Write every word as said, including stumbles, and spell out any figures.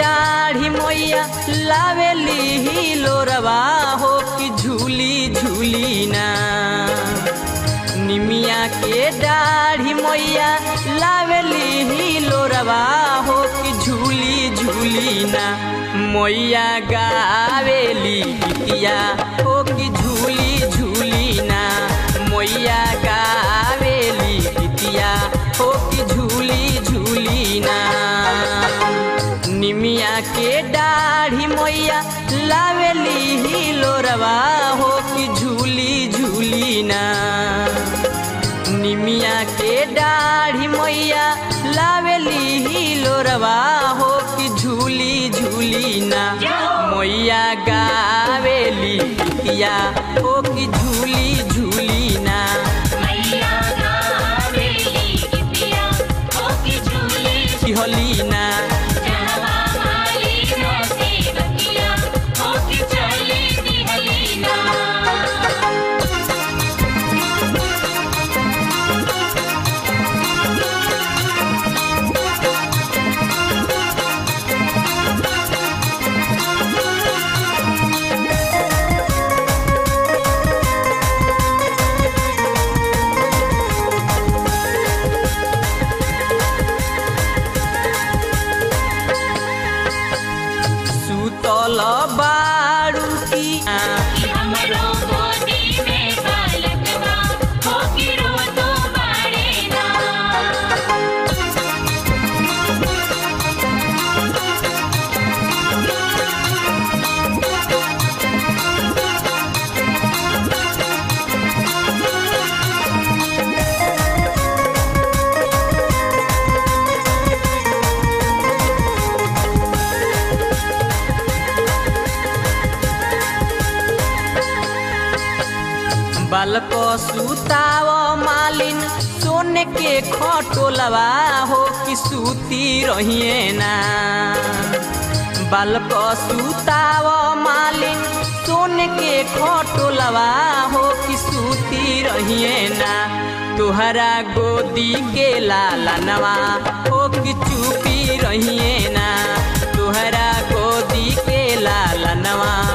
दाढ़ी मोया लावेली लोरवा हो कि झूली झूली ना। निमिया के दाढ़ी मोया लावेली लोरवा हो कि झूली झूली ना। मोया गावेली गीतिया हो कि झूली झूली ना। मोया गावेली गीतिया हो कि झूली झूली ना। निमिया के दाढ़ी मोया लावेली ही लोरवा हो कि झूली झूली ना। निमिया के दाढ़ी मोया लावेली ही लोरवा हो कि झूली झूली ना। मोया गावेली गीतिया हो कि झूली झूली ना। होली ना बालको सुताव मालिन सोने के खटोलवा हो कि सूती रहिए ना। बालको सुताव मालिन सोने के खटोलवा हो कि सूती रहिए ना। तुहरा गोदी के लालनवा हो कि चुपी रहिए ना। तुहरा गोदी के लालनवा